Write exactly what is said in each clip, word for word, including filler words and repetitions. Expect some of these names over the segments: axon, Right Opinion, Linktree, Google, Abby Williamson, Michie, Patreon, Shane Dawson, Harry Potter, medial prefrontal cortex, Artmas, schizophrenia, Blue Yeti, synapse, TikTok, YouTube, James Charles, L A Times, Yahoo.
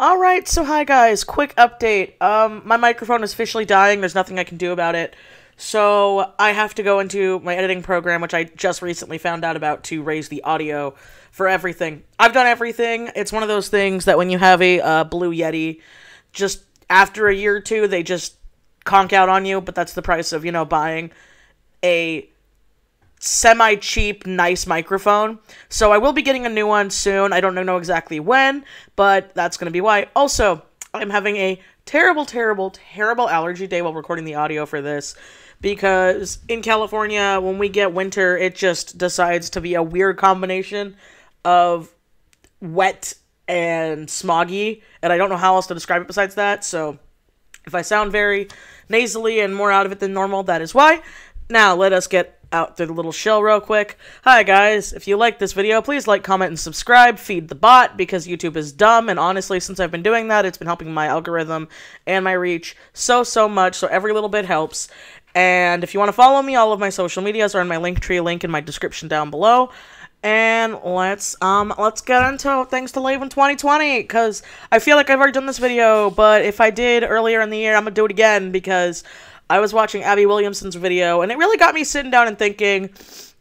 All right, so hi guys, quick update. Um, my microphone is officially dying. There's nothing I can do about it. So I have to go into my editing program, which I just recently found out about, to raise the audio for everything. I've done everything. It's one of those things that when you have a uh, Blue Yeti, just after a year or two, they just conk out on you. But that's the price of, you know, buying a semi-cheap, nice microphone. So I will be getting a new one soon. I don't know exactly when, but that's going to be why. Also, I'm having a terrible, terrible, terrible allergy day while recording the audio for this, because in California, when we get winter, it just decides to be a weird combination of wet and smoggy, and I don't know how else to describe it besides that. So if I sound very nasally and more out of it than normal, that is why. Now, let us get out through the little shell real quick. Hi guys, if you like this video, please like, comment, and subscribe. Feed the bot, because YouTube is dumb, and honestly, since I've been doing that, it's been helping my algorithm and my reach so, so much, so every little bit helps. And if you want to follow me, all of my social medias are in my Linktree link in my description down below. And let's, um, let's get into things to leave in twenty twenty, because I feel like I've already done this video, but if I did earlier in the year, I'm gonna do it again, because I was watching Abby Williamson's video, and it really got me sitting down and thinking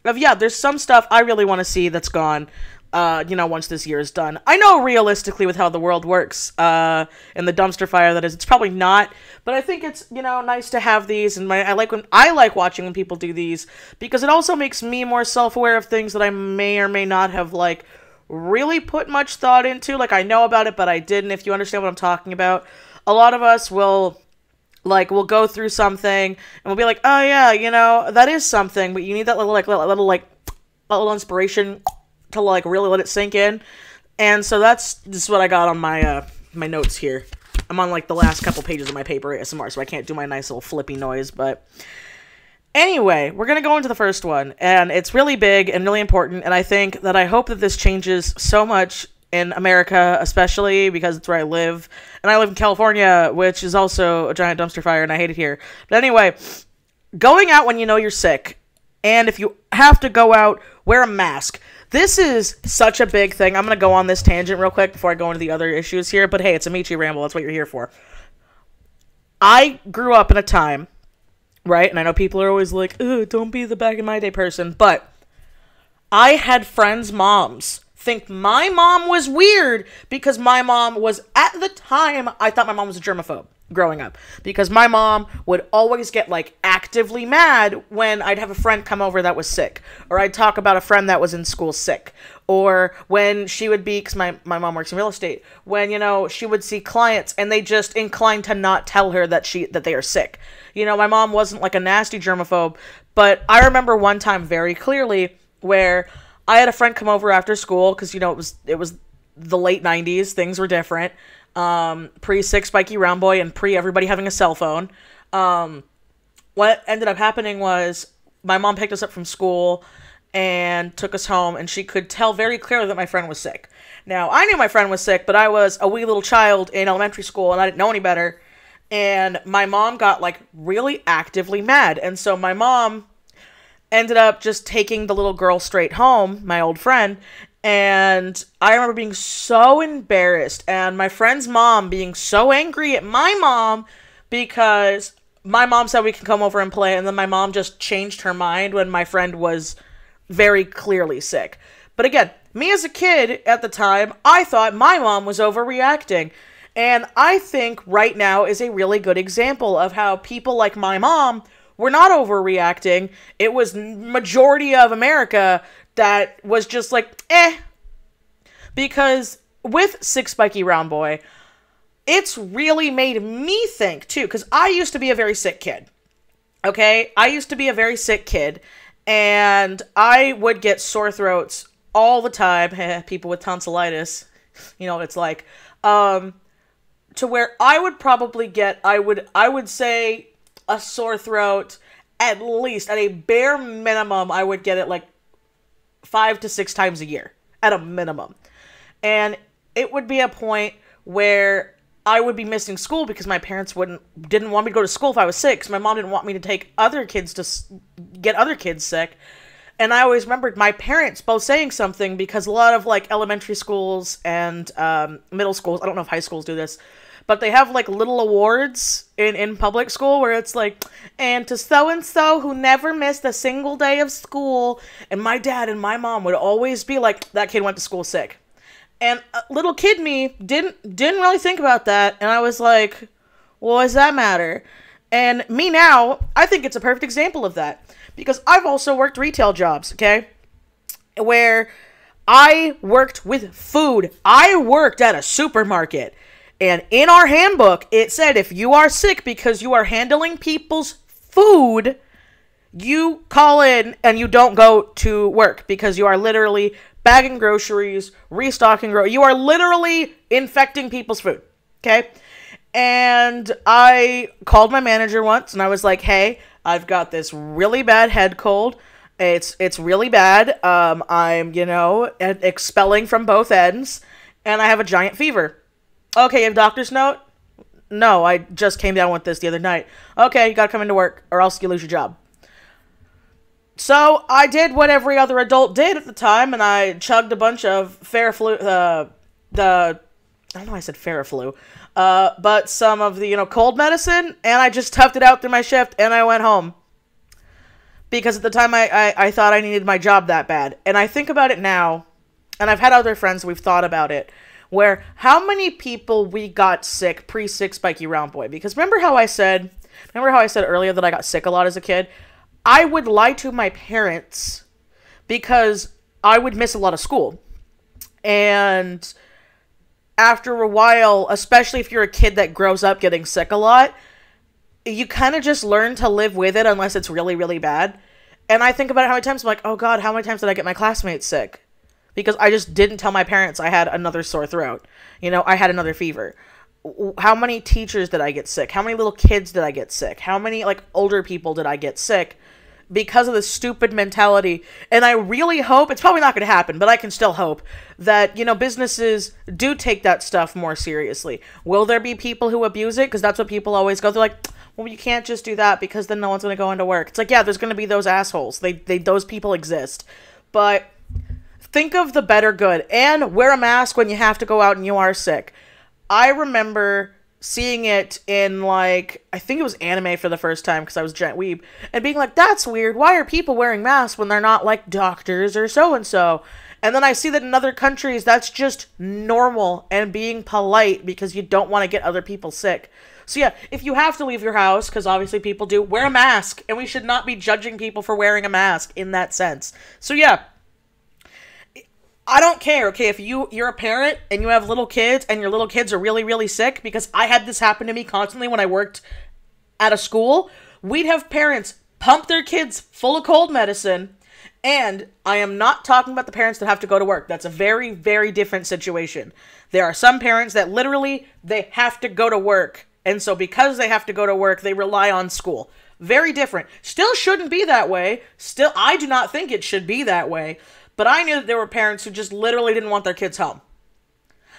of, yeah, there's some stuff I really want to see that's gone, uh, you know, once this year is done. I know realistically with how the world works, uh, and the dumpster fire that is, it's probably not, but I think it's, you know, nice to have these, and my, I like when, I like watching when people do these, because it also makes me more self-aware of things that I may or may not have, like, really put much thought into. Like, I know about it, but I didn't, if you understand what I'm talking about. A lot of us will... Like, we'll go through something, and we'll be like, oh, yeah, you know, that is something, but you need that little, like, little, little, like, little inspiration to, like, really let it sink in. And so that's just what I got on my, uh, my notes here. I'm on, like, the last couple pages of my paper A S M R, so I can't do my nice little flippy noise, but... Anyway, we're gonna go into the first one, and it's really big and really important, and I think that I hope that this changes so much in America, especially, because it's where I live. And I live in California, which is also a giant dumpster fire, and I hate it here. But anyway, going out when you know you're sick, and if you have to go out, wear a mask. This is such a big thing. I'm going to go on this tangent real quick before I go into the other issues here. But hey, it's a Michi ramble. That's what you're here for. I grew up in a time, right? And I know people are always like, ooh, don't be the back in my day person. But I had friends' moms think my mom was weird because my mom was, at the time, I thought my mom was a germaphobe growing up, because my mom would always get, like, actively mad when I'd have a friend come over that was sick, or I'd talk about a friend that was in school sick, or when she would be, because my, my mom works in real estate, when, you know, she would see clients and they just inclined to not tell her that she, that they are sick. You know, my mom wasn't, like, a nasty germaphobe, but I remember one time very clearly where I had a friend come over after school, because, you know, it was it was the late nineties. Things were different. Um, pre-six spiky round boy and pre-everybody having a cell phone. Um, what ended up happening was my mom picked us up from school and took us home, and she could tell very clearly that my friend was sick. Now, I knew my friend was sick, but I was a wee little child in elementary school, and I didn't know any better. And my mom got, like, really actively mad. And so my mom ended up just taking the little girl straight home, my old friend, and I remember being so embarrassed, and my friend's mom being so angry at my mom, because my mom said we can come over and play, and then my mom just changed her mind when my friend was very clearly sick. But again, me as a kid at the time, I thought my mom was overreacting, and I think right now is a really good example of how people like my mom were not overreacting. It was majority of America that was just like, eh. Because with Six Spiky Round Boy, it's really made me think, too. Because I used to be a very sick kid. Okay? I used to be a very sick kid. And I would get sore throats all the time. People with tonsillitis. You know what it's like. Um, to where I would probably get, I would, I would say... a sore throat, at least, at a bare minimum, I would get it like five to six times a year, at a minimum. And it would be a point where I would be missing school because my parents wouldn't didn't want me to go to school if I was sick. My mom didn't want me to take other kids to get other kids sick. And I always remembered my parents both saying something, because a lot of, like, elementary schools and um, middle schools, I don't know if high schools do this, but they have, like, little awards in, in public school where it's like, and to so-and-so who never missed a single day of school. And my dad and my mom would always be like, that kid went to school sick. And uh, little kid me didn't, didn't really think about that. And I was like, well, what does that matter? And me now, I think it's a perfect example of that, because I've also worked retail jobs, okay, where I worked with food. I worked at a supermarket. And in our handbook, it said if you are sick because you are handling people's food, you call in and you don't go to work, because you are literally bagging groceries, restocking groceries. You are literally infecting people's food, okay? And I called my manager once and I was like, hey, I've got this really bad head cold. It's, it's really bad. Um, I'm, you know, expelling from both ends, and I have a giant fever. Okay, you have a doctor's note? No, I just came down with this the other night. Okay, you gotta come into work or else you lose your job. So I did what every other adult did at the time, and I chugged a bunch of Fairflu, uh, the, I don't know why I said Fairflu, uh, but some of the, you know, cold medicine, and I just toughed it out through my shift, and I went home. Because at the time I, I, I thought I needed my job that bad. And I think about it now, and I've had other friends we've thought about it, where how many people we got sick pre-Six Spiky Round Boy? Because remember how I said, remember how I said earlier that I got sick a lot as a kid? I would lie to my parents because I would miss a lot of school. And after a while, especially if you're a kid that grows up getting sick a lot, you kind of just learn to live with it unless it's really, really bad. And I think about how many times I'm like, oh God, how many times did I get my classmates sick? Because I just didn't tell my parents I had another sore throat. You know, I had another fever. How many teachers did I get sick? How many little kids did I get sick? How many, like, older people did I get sick? Because of this stupid mentality. And I really hope, it's probably not going to happen, but I can still hope that, you know, businesses do take that stuff more seriously. Will there be people who abuse it? Because that's what people always go through, like, well, you can't just do that because then no one's going to go into work. It's like, yeah, there's going to be those assholes. They, they, those people exist. But think of the better good, and wear a mask when you have to go out and you are sick. I remember seeing it in, like, I think it was anime for the first time because I was a giant weeb, and being like, that's weird. Why are people wearing masks when they're not, like, doctors or so-and-so? And then I see that in other countries, that's just normal and being polite because you don't want to get other people sick. So yeah, if you have to leave your house, because obviously people do, wear a mask, and we should not be judging people for wearing a mask in that sense. So yeah. I don't care, okay, if you, you're a parent and you have little kids and your little kids are really, really sick, because I had this happen to me constantly when I worked at a school. We'd have parents pump their kids full of cold medicine, and I am not talking about the parents that have to go to work. That's a very, very different situation. There are some parents that literally, they have to go to work, and so because they have to go to work, they rely on school. Very different. Still shouldn't be that way. Still, I do not think it should be that way. But I knew that there were parents who just literally didn't want their kids home.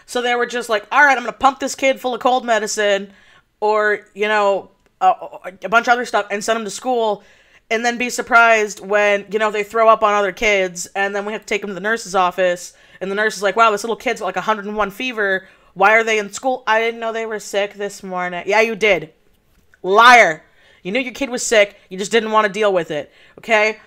So they were just like, all right, I'm going to pump this kid full of cold medicine or, you know, uh, a bunch of other stuff and send them to school, and then be surprised when, you know, they throw up on other kids, and then we have to take them to the nurse's office, and the nurse is like, wow, this little kid's got like a hundred and one fever. Why are they in school? I didn't know they were sick this morning. Yeah, you did. Liar. You knew your kid was sick. You just didn't want to deal with it. Okay?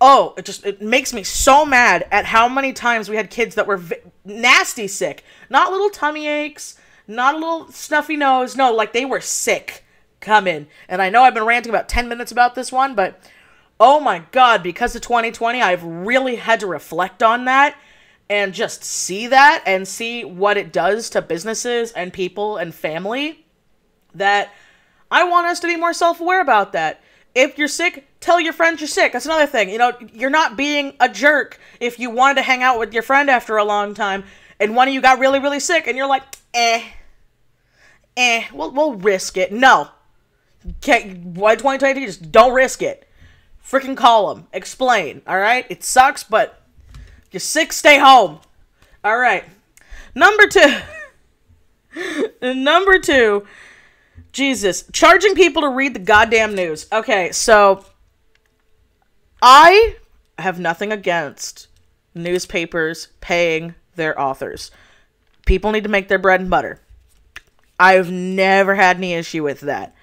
Oh, it just, it makes me so mad at how many times we had kids that were v nasty sick. Not little tummy aches, not a little snuffy nose. No, like they were sick. Come in. And I know I've been ranting about ten minutes about this one, but oh my God, because of twenty twenty, I've really had to reflect on that and just see that and see what it does to businesses and people and family, that I want us to be more self-aware about that. If you're sick, tell your friends you're sick. That's another thing. You know, you're not being a jerk if you wanted to hang out with your friend after a long time and one of you got really, really sick and you're like, eh, eh, we'll, we'll risk it. No. Can't, why twenty twenty-two? Just don't risk it. Freaking call them. Explain. All right? It sucks, but if you're sick, stay home. All right. Number two. Number two. Jesus. Charging people to read the goddamn news. Okay, so I have nothing against newspapers paying their authors. People need to make their bread and butter. I've never had any issue with that.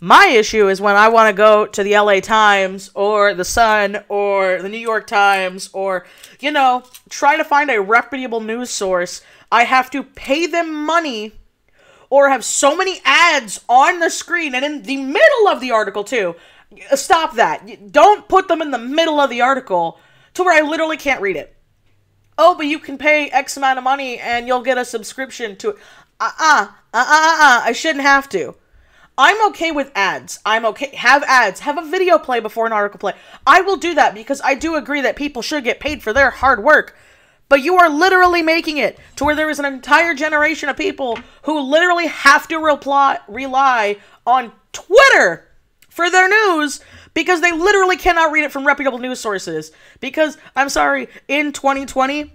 My issue is when I want to go to the L A Times or the Sun or the New York Times or, you know, try to find a reputable news source. I have to pay them money or have so many ads on the screen and in the middle of the article too. Stop that. Don't put them in the middle of the article to where I literally can't read it. Oh, but you can pay X amount of money and you'll get a subscription to it. Uh-uh. Uh-uh-uh. I shouldn't have to. I'm okay with ads. I'm okay. Have ads. Have a video play before an article play. I will do that because I do agree that people should get paid for their hard work. But you are literally making it to where there is an entire generation of people who literally have to reply, rely on Twitter for their news because they literally cannot read it from reputable news sources. Because, I'm sorry, in twenty twenty...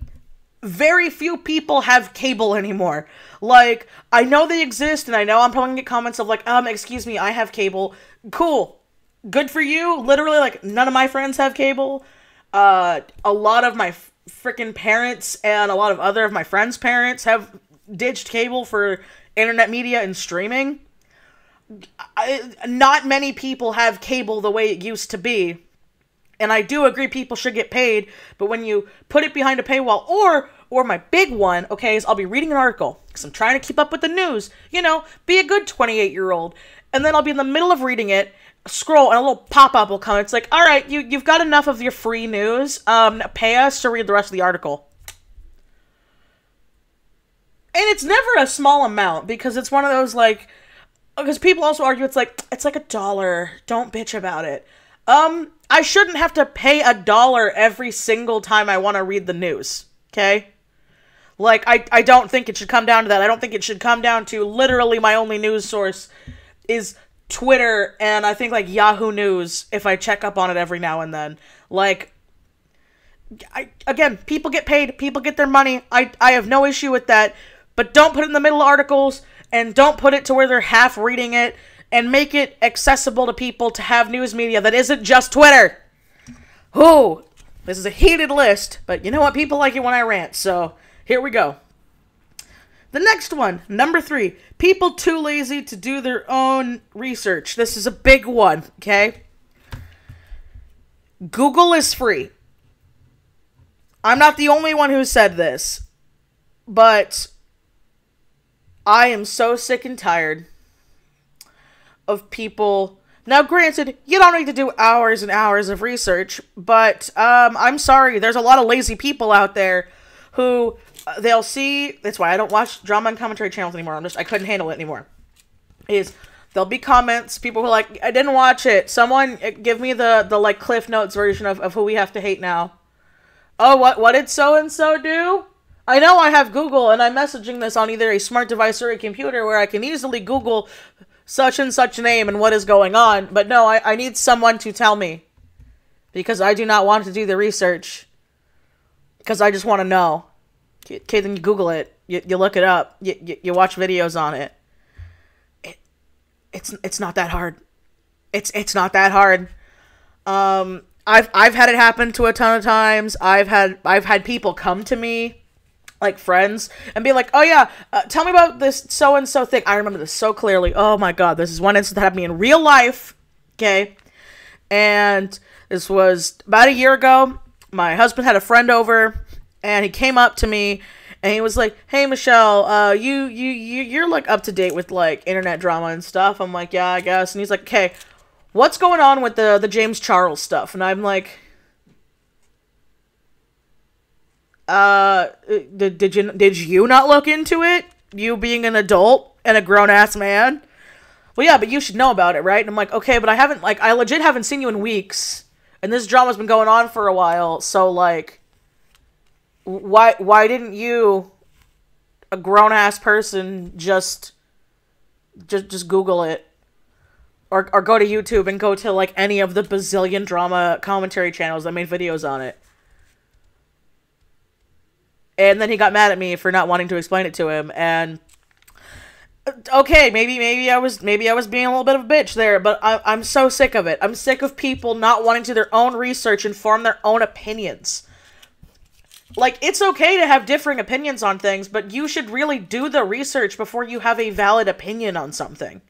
very few people have cable anymore. Like, I know they exist, and I know I'm probably gonna get comments of like, um, excuse me, I have cable. Cool. Good for you. Literally, like, none of my friends have cable. Uh, a lot of my freaking parents and a lot of other of my friends' parents have ditched cable for internet media and streaming. I, not many people have cable the way it used to be. And I do agree people should get paid, but when you put it behind a paywall, or or my big one, okay, is I'll be reading an article because I'm trying to keep up with the news. You know, be a good twenty-eight-year-old. And then I'll be in the middle of reading it, scroll, and a little pop-up will come. It's like, all right, you, you've got enough of your free news. Um, pay us to read the rest of the article. And it's never a small amount because it's one of those, like, because people also argue it's like, it's like a dollar. Don't bitch about it. Um, I shouldn't have to pay a dollar every single time I want to read the news, okay? Like, I, I don't think it should come down to that. I don't think it should come down to literally my only news source is Twitter and I think, like, Yahoo News if I check up on it every now and then. Like, I, again, people get paid. People get their money. I, I have no issue with that. But don't put it in the middle of articles and don't put it to where they're half reading it. And make it accessible to people to have news media that isn't just Twitter. Who? This is a heated list, but you know what? People like it when I rant, so here we go. The next one, number three. People too lazy to do their own research. This is a big one, okay? Google is free. I'm not the only one who said this, but I am so sick and tired of people. Now, granted, you don't need to do hours and hours of research, but um, I'm sorry, there's a lot of lazy people out there who uh, they'll see. That's why I don't watch drama and commentary channels anymore. I'm just, I couldn't handle it anymore. Is there'll be comments, people who are like, I didn't watch it. Someone give me the the like Cliff Notes version of of who we have to hate now. Oh, what what did so and so do? I know I have Google, and I'm messaging this on either a smart device or a computer where I can easily Google such and such name and what is going on. But no, I, I need someone to tell me. Because I do not want to do the research. Because I just want to know. Okay, then you Google it. You, you look it up. You, you, you watch videos on it. it. It's it's not that hard. It's it's not that hard. Um, I've I've had it happen to a ton of times. I've had I've had people come to me, like friends, and be like, oh yeah, uh, tell me about this so-and-so thing. I remember this so clearly. Oh my god, this is one instance that happened to me in real life, okay? And this was about a year ago. My husband had a friend over, and he came up to me, and he was like, hey, Michelle, uh, you, you, you, you're, like, up to date with, like, internet drama and stuff. I'm like, yeah, I guess. And he's like, okay, what's going on with the, the James Charles stuff? And I'm like, Uh, did, did you, did you not look into it? You being an adult and a grown ass man? Well, yeah, but you should know about it, right? And I'm like, okay, but I haven't, like, I legit haven't seen you in weeks. And this drama's been going on for a while. So like, why, why didn't you, a grown ass person, just, just, just Google it or, or go to YouTube and go to like any of the bazillion drama commentary channels that made videos on it. And then he got mad at me for not wanting to explain it to him. And Okay, maybe maybe I was maybe I was being a little bit of a bitch there, but I, I'm so sick of it. I'm sick of people not wanting to do their own research and form their own opinions. Like, it's okay to have differing opinions on things, but you should really do the research before you have a valid opinion on something.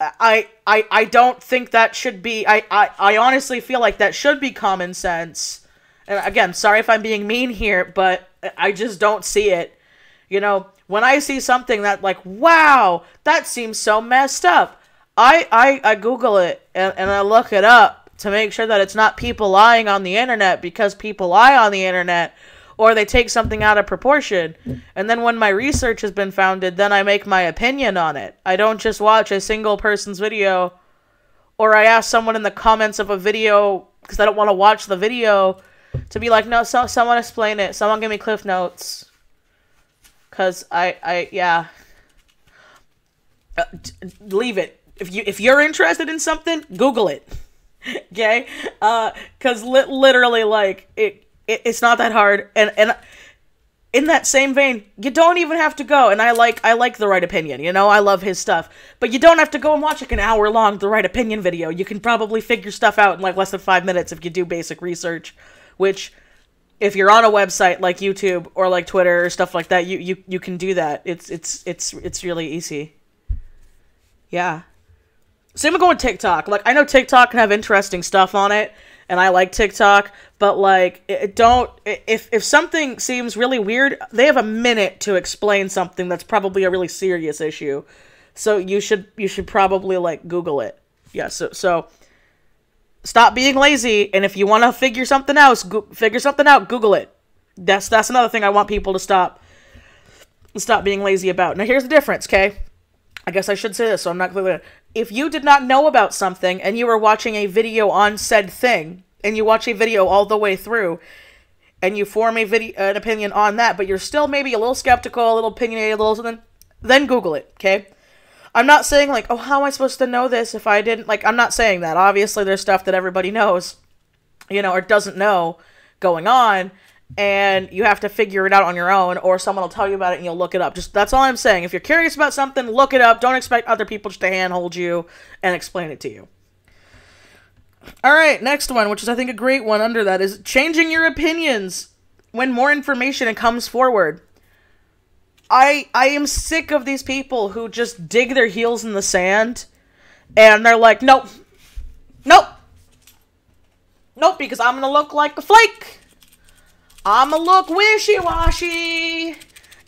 I I I don't think that should be. I I I honestly feel like that should be common sense. And again, sorry if I'm being mean here, but I just don't see it. You know, when I see something that, like, wow, that seems so messed up, I, I, I Google it and, and I look it up to make sure that it's not people lying on the internet, because people lie on the internet or they take something out of proportion. And then when my research has been founded, then I make my opinion on it. I don't just watch a single person's video, or I ask someone in the comments of a video because I don't want to watch the video to be like, no, so, someone explain it. Someone give me cliff notes. Cause I, I, yeah, uh, leave it. If you, if you're interested in something, Google it. Okay. Uh, cause li literally like it, it, it's not that hard. And, and in that same vein, you don't even have to go. And I like, I like The Right Opinion, you know, I love his stuff, but you don't have to go and watch like an hour long The Right Opinion video. You can probably figure stuff out in like less than five minutes if you do basic research, which, if you're on a website like YouTube or like Twitter or stuff like that, you, you, you can do that. It's, it's, it's, it's really easy. Yeah. Same with going TikTok. Like, I know TikTok can have interesting stuff on it, and I like TikTok, but like, it don't, if, if something seems really weird, they have a minute to explain something that's probably a really serious issue. So you should, you should probably like Google it. Yeah. So, so. Stop being lazy, and if you want to figure something else, go figure something out, Google it. That's that's another thing I want people to stop stop being lazy about. Now, here's the difference, okay? I guess I should say this, so I'm not clear. If you did not know about something, and you were watching a video on said thing, and you watch a video all the way through, and you form a video, an opinion on that, but you're still maybe a little skeptical, a little opinionated, a little something, then Google it, okay? I'm not saying, like, oh, how am I supposed to know this if I didn't, like, I'm not saying that. Obviously, there's stuff that everybody knows, you know, or doesn't know going on, and you have to figure it out on your own, or someone will tell you about it and you'll look it up. Just, that's all I'm saying. If you're curious about something, look it up. Don't expect other people just to handhold you and explain it to you. All right, next one, which is, I think, a great one under that, is changing your opinions when more information comes forward. I, I am sick of these people who just dig their heels in the sand and they're like, nope, nope, nope, because I'm going to look like a flake. I'm going to look wishy-washy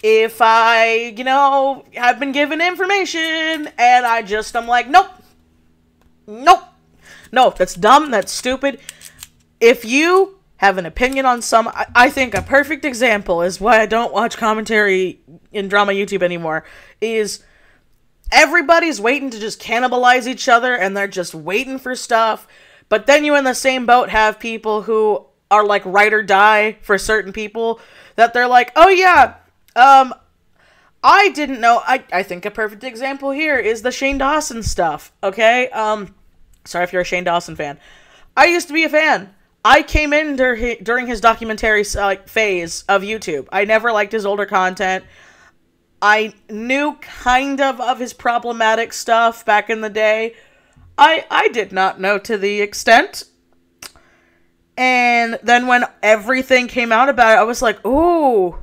if I, you know, have been given information and I just, I'm like, nope, nope, no, that's dumb, that's stupid. If you have an opinion on some, I, I think a perfect example is why I don't watch commentary in drama YouTube anymore, is everybody's waiting to just cannibalize each other, and they're just waiting for stuff, but then you in the same boat have people who are like ride or die for certain people, that they're like, oh yeah, um, I didn't know, I, I think a perfect example here is the Shane Dawson stuff, okay, um, sorry if you're a Shane Dawson fan, I used to be a fan. I came in dur during his documentary uh, phase of YouTube. I never liked his older content. I knew kind of of his problematic stuff back in the day. I, I did not know to the extent. And then when everything came out about it, I was like, ooh.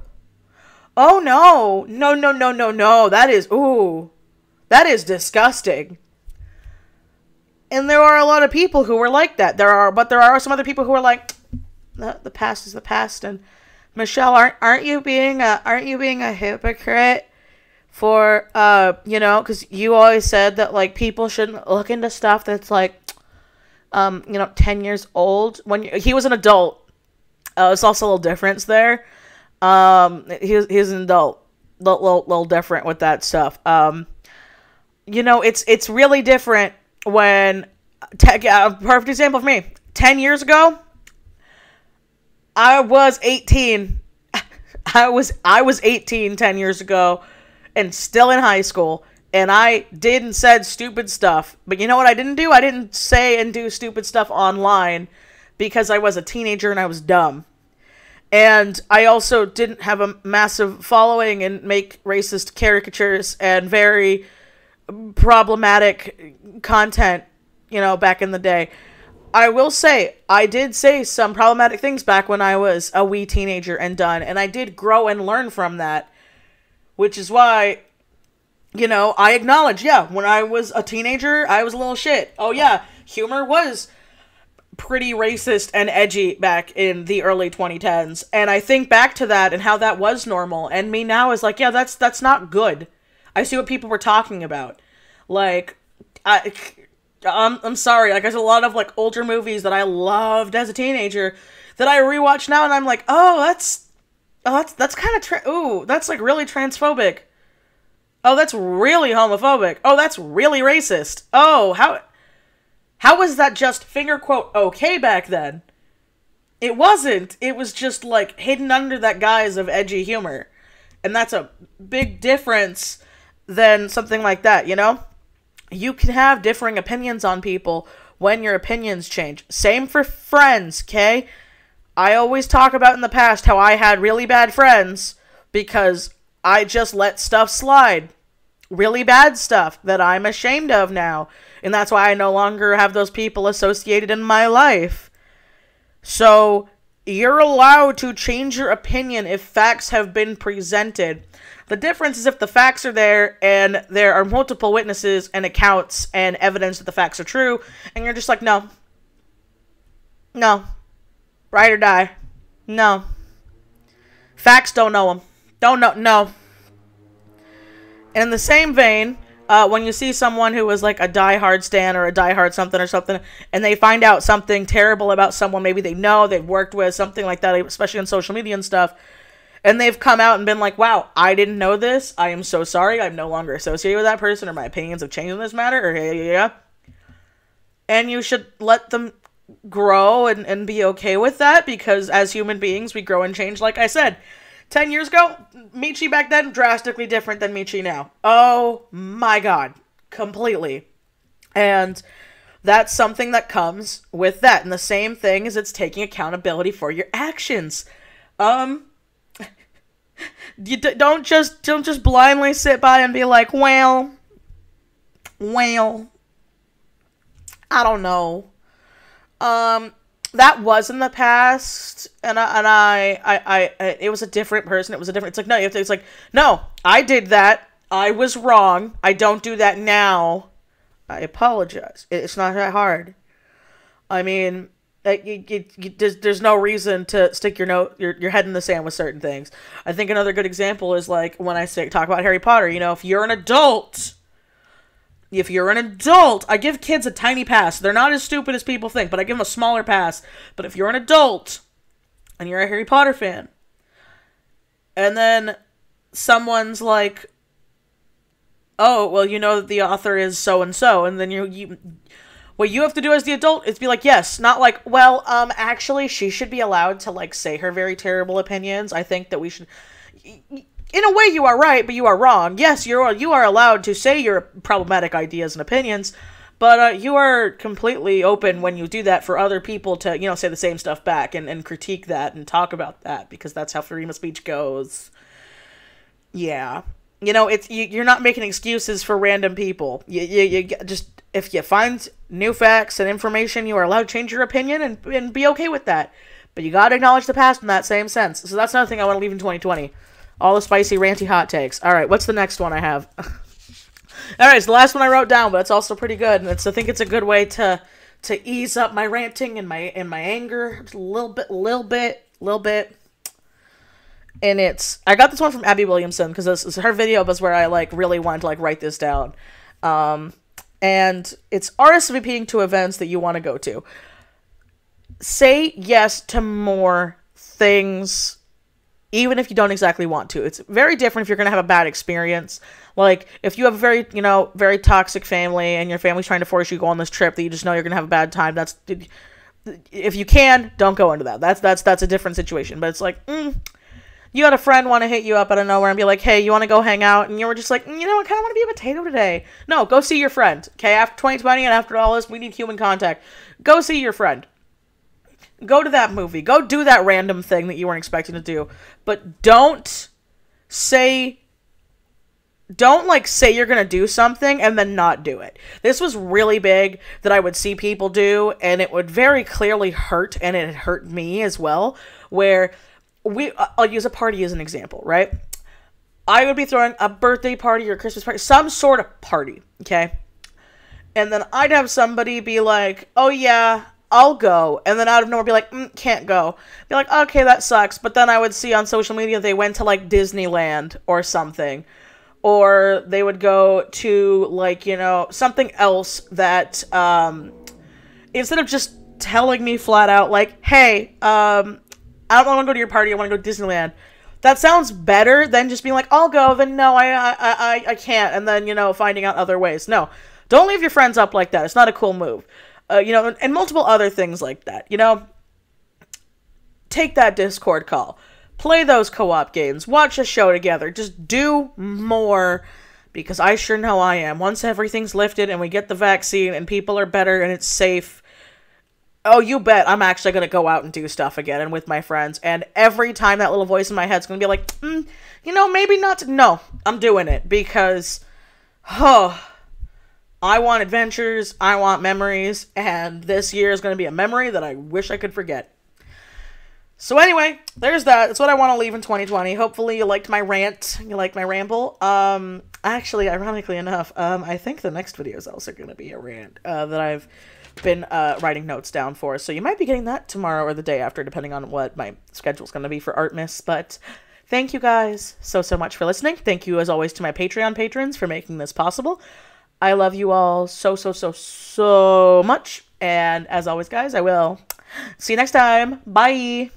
Oh, no. No, no, no, no, no. That is, ooh. That is disgusting. And there are a lot of people who were like that. There are, but there are some other people who are like, the, the past is the past. And Michelle, aren't aren't you being a aren't you being a hypocrite for uh you know, because you always said that like people shouldn't look into stuff that's like um you know ten years old when you, he was an adult. Uh, it's also a little difference there. Um, he was, he was an adult, a little, little little different with that stuff. Um, you know, it's it's really different. When, tech, uh, perfect example for me, ten years ago, I was eighteen. I was, I was eighteen ten years ago and still in high school. And I did and said stupid stuff, but you know what I didn't do? I didn't say and do stupid stuff online because I was a teenager and I was dumb. And I also didn't have a massive following and make racist caricatures and very problematic content, you know, back in the day. I will say, I did say some problematic things back when I was a wee teenager and done, and I did grow and learn from that, which is why, you know, I acknowledge, yeah, when I was a teenager, I was a little shit. Oh yeah, humor was pretty racist and edgy back in the early twenty tens, and I think back to that and how that was normal, and me now is like, yeah, that's that's not good. I see what people were talking about. Like, I... I'm, I'm sorry, like, there's a lot of, like, older movies that I loved as a teenager that I rewatch now, and I'm like, oh, that's, oh, that's, that's kind of, tra- ooh, that's, like, really transphobic. Oh, that's really homophobic. Oh, that's really racist. Oh, how, how was that just finger quote okay back then? It wasn't. It was just, like, hidden under that guise of edgy humor. And that's a big difference than something like that, you know? You can have differing opinions on people when your opinions change. Same for friends, okay? I always talk about in the past how I had really bad friends because I just let stuff slide. Really bad stuff that I'm ashamed of now. And that's why I no longer have those people associated in my life. So you're allowed to change your opinion if facts have been presented. The difference is if the facts are there and there are multiple witnesses and accounts and evidence that the facts are true, and you're just like, no. No. Ride or die. No. Facts, don't know them. Don't know. No. And in the same vein, uh, when you see someone who was like a diehard stan or a diehard something or something, and they find out something terrible about someone maybe they know, they've worked with, something like that, especially on social media and stuff, and they've come out and been like, wow, I didn't know this. I am so sorry. I'm no longer associated with that person, or my opinions have changed on this matter, or yeah, yeah, yeah. And you should let them grow and, and be okay with that, because as human beings, we grow and change. Like I said, ten years ago, Michi back then, drastically different than Michi now. Oh my God. Completely. And that's something that comes with that. And the same thing is, it's taking accountability for your actions. Um... You d- don't just don't just blindly sit by and be like, well, well, I don't know. Um, that was in the past, and I, and I, I, I, it was a different person. It was a different. It's like no, you have to. It's like no, I did that. I was wrong. I don't do that now. I apologize. It's not that hard. I mean. Like, you, you, you, there's, there's no reason to stick your, no, your your head in the sand with certain things. I think another good example is, like, when I say, talk about Harry Potter, you know, if you're an adult, if you're an adult, I give kids a tiny pass. They're not as stupid as people think, but I give them a smaller pass. But if you're an adult and you're a Harry Potter fan, and then someone's like, oh, well, you know that the author is so-and-so, and then you... you what you have to do as the adult is be like, yes, not like, well, um, actually, she should be allowed to, like, say her very terrible opinions. I think that we should... In a way, you are right, but you are wrong. Yes, you're, you are allowed to say your problematic ideas and opinions, but uh, you are completely open when you do that for other people to, you know, say the same stuff back and, and critique that and talk about that, because that's how freedom of speech goes. Yeah. You know, it's you, you're not making excuses for random people. You, you, you just... If you find new facts and information, you are allowed to change your opinion and, and be okay with that. But you gotta acknowledge the past in that same sense. So that's another thing I want to leave in twenty twenty. All the spicy, ranty hot takes. All right, what's the next one I have? All right, it's the last one I wrote down, but it's also pretty good. And it's, I think it's a good way to to ease up my ranting and my and my anger. Just a little bit, little bit, little bit. And it's... I got this one from Abby Williamson, because this is her video, but where I, like, really wanted to, like, write this down. Um... And it's RSVPing to events that you want to go to. Say yes to more things, even if you don't exactly want to. It's very different if you're going to have a bad experience. Like, if you have a very, you know, very toxic family and your family's trying to force you to go on this trip that you just know you're going to have a bad time, that's... If you can, don't go into that. That's that's that's a different situation. But it's like, mm, you had a friend want to hit you up out of nowhere and be like, hey, you want to go hang out? And you were just like, you know, I kind of want to be a potato today. No, go see your friend. Okay, after twenty twenty and after all this, we need human contact. Go see your friend. Go to that movie. Go do that random thing that you weren't expecting to do. But don't say... Don't, like, say you're going to do something and then not do it. This was really big that I would see people do, and it would very clearly hurt, and it hurt me as well, where we... I'll use a party as an example, right? I would be throwing a birthday party or a Christmas party, some sort of party, okay? And then I'd have somebody be like, oh, yeah... I'll go. And then out of nowhere be like, mm, can't go. Be like, okay, that sucks. But then I would see on social media they went to like Disneyland or something. Or they would go to like, you know, something else that um, instead of just telling me flat out like, hey, um, I don't want to go to your party. I want to go to Disneyland. That sounds better than just being like, I'll go. Then no, I, I, I, I can't. And then, you know, finding out other ways. No, don't leave your friends up like that. It's not a cool move. Uh, you know, and multiple other things like that, you know? Take that Discord call. Play those co-op games. Watch a show together. Just do more, because I sure know I am. Once everything's lifted and we get the vaccine and people are better and it's safe, oh, you bet I'm actually going to go out and do stuff again and with my friends. And every time that little voice in my head's going to be like, mm, you know, maybe not. To no, I'm doing it because, oh... I want adventures, I want memories, and this year is going to be a memory that I wish I could forget. So anyway, there's that. That's what I want to leave in twenty twenty. Hopefully you liked my rant, you liked my ramble. Um, actually, ironically enough, um, I think the next video is also going to be a rant uh, that I've been uh, writing notes down for. So you might be getting that tomorrow or the day after, depending on what my schedule's going to be for Artmas, but... Thank you guys so, so much for listening. Thank you, as always, to my Patreon patrons for making this possible. I love you all so, so, so, so much. And as always, guys, I will see you next time. Bye.